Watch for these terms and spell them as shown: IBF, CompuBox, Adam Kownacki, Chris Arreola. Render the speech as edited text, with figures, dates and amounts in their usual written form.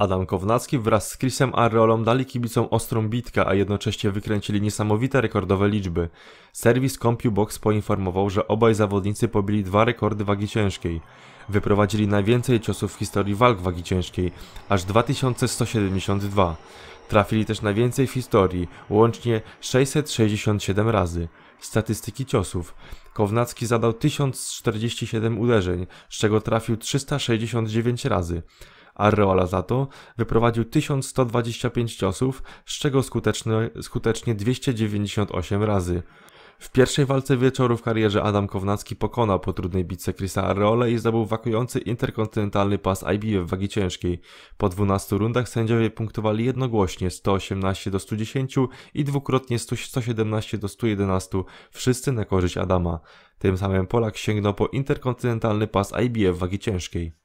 Adam Kownacki wraz z Chrisem Arreolą dali kibicom ostrą bitkę, a jednocześnie wykręcili niesamowite rekordowe liczby. Serwis CompuBox poinformował, że obaj zawodnicy pobili dwa rekordy wagi ciężkiej. Wyprowadzili najwięcej ciosów w historii walk wagi ciężkiej, aż 2172. Trafili też najwięcej w historii, łącznie 667 razy. Statystyki ciosów. Kownacki zadał 1047 uderzeń, z czego trafił 369 razy. Arreola za to wyprowadził 1125 ciosów, z czego skutecznie 298 razy. W pierwszej walce wieczoru w karierze Adam Kownacki pokonał po trudnej bitce Chrisa Arreolę i zdobył wakujący interkontynentalny pas IBF wagi ciężkiej. Po 12 rundach sędziowie punktowali jednogłośnie 118 do 110 i dwukrotnie 117 do 111, wszyscy na korzyść Adama. Tym samym Polak sięgnął po interkontynentalny pas IBF wagi ciężkiej.